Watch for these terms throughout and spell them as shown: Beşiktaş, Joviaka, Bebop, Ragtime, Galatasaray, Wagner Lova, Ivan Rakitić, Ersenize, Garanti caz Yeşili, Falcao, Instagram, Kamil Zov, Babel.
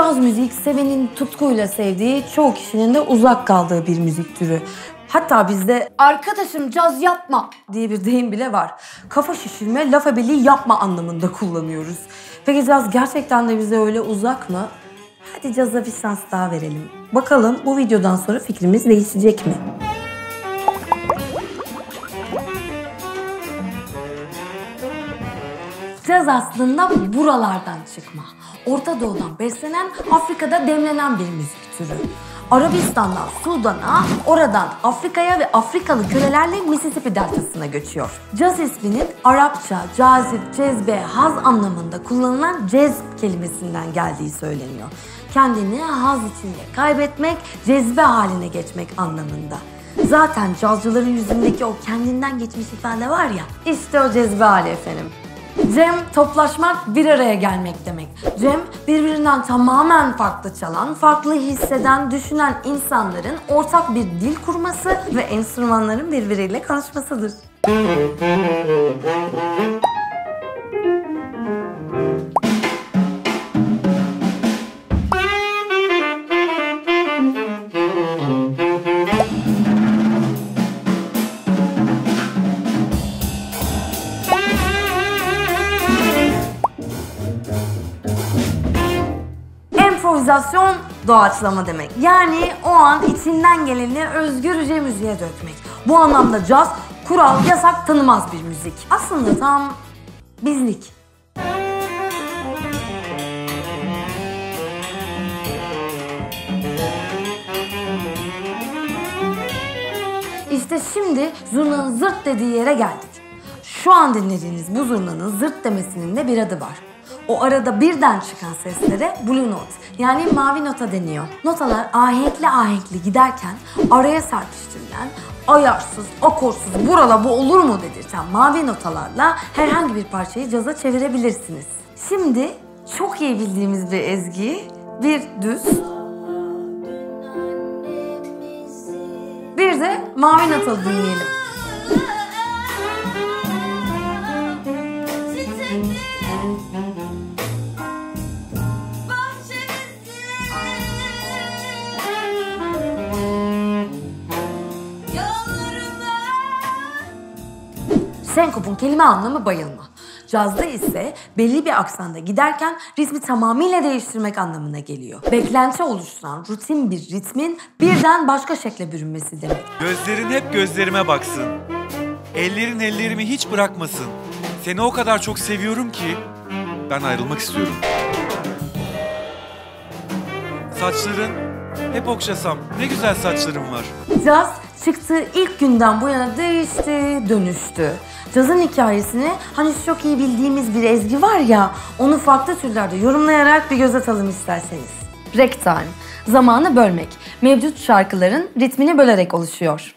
Caz müzik, sevenin tutkuyla sevdiği, çoğu kişinin de uzak kaldığı bir müzik türü. Hatta bizde "arkadaşım caz yapma" diye bir deyim bile var. Kafa şişirme, laf ebeliği yapma anlamında kullanıyoruz. Peki caz gerçekten de bize öyle uzak mı? Hadi caza bir şans daha verelim. Bakalım bu videodan sonra fikrimiz değişecek mi? Caz aslında buralardan çıkma. Orta Doğu'dan beslenen, Afrika'da demlenen bir müzik türü. Arabistan'dan Sudan'a, oradan Afrika'ya ve Afrikalı kölelerle Mississippi deltasına göçüyor. Caz isminin Arapça cazip, cezbe, haz anlamında kullanılan cez kelimesinden geldiği söyleniyor. Kendini haz içinde kaybetmek, cezbe haline geçmek anlamında. Zaten cazcıların yüzündeki o kendinden geçmiş ifade var ya, işte o cezbe hali efendim. Cem, toplaşmak, bir araya gelmek demek. Cem, birbirinden tamamen farklı çalan, farklı hisseden, düşünen insanların ortak bir dil kurması ve enstrümanların birbiriyle konuşmasıdır. İmprovizasyon doğaçlama demek. Yani o an içinden geleni özgürce müziğe dökmek. Bu anlamda caz, kural, yasak tanımaz bir müzik. Aslında tam bizlik. İşte şimdi zurnanın zırt dediği yere geldik. Şu an dinlediğiniz bu zurnanın zırt demesinin de bir adı var. O arada birden çıkan seslere blue note, yani mavi nota deniyor. Notalar ahenkli ahenkli giderken araya serpiştirilen, ayarsız, akorsuz, "burala bu olur mu" dedirten mavi notalarla herhangi bir parçayı caza çevirebilirsiniz. Şimdi çok iyi bildiğimiz bir ezgiyi bir düz, bir de mavi notalı dinleyelim. Senkop'un kelime anlamı bayılma. Cazda ise belli bir aksanda giderken ritmi tamamıyla değiştirmek anlamına geliyor. Beklenti oluşturan rutin bir ritmin birden başka şekle bürünmesi demek. Gözlerin hep gözlerime baksın. Ellerin ellerimi hiç bırakmasın. Seni o kadar çok seviyorum ki ben ayrılmak istiyorum. Saçların hep okşasam, ne güzel saçlarım var. Caz çıktığı ilk günden bu yana değişti, dönüştü. Cazın hikayesini hani çok iyi bildiğimiz bir ezgi var ya, onu farklı türlerde yorumlayarak bir göz atalım isterseniz. Ragtime, zamanı bölmek, mevcut şarkıların ritmini bölerek oluşuyor.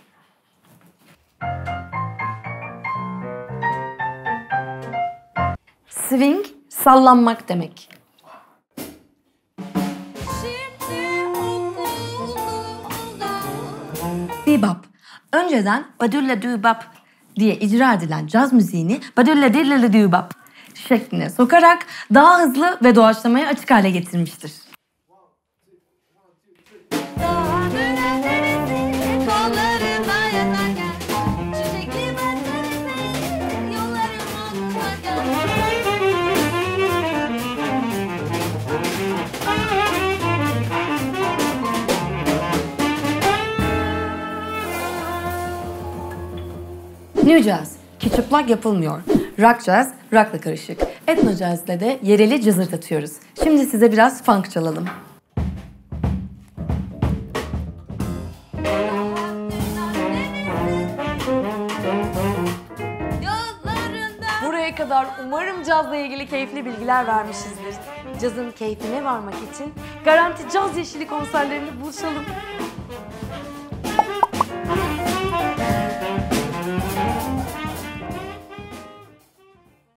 Swing, sallanmak demek. Bebop, önceden badülle dübap diye icra edilen caz müziğini badülle dillele dübap şekline sokarak daha hızlı ve doğaçlamaya açık hale getirmiştir. New Jazz, ki çıplak yapılmıyor. Rock Jazz, rock'la karışık. Etno Jazz'le de yereli cızırdatıyoruz. Şimdi size biraz funk çalalım. Buraya kadar umarım cazla ilgili keyifli bilgiler vermişizdir. Cazın keyfine varmak için Garanti Caz Yeşili konserlerinde buluşalım.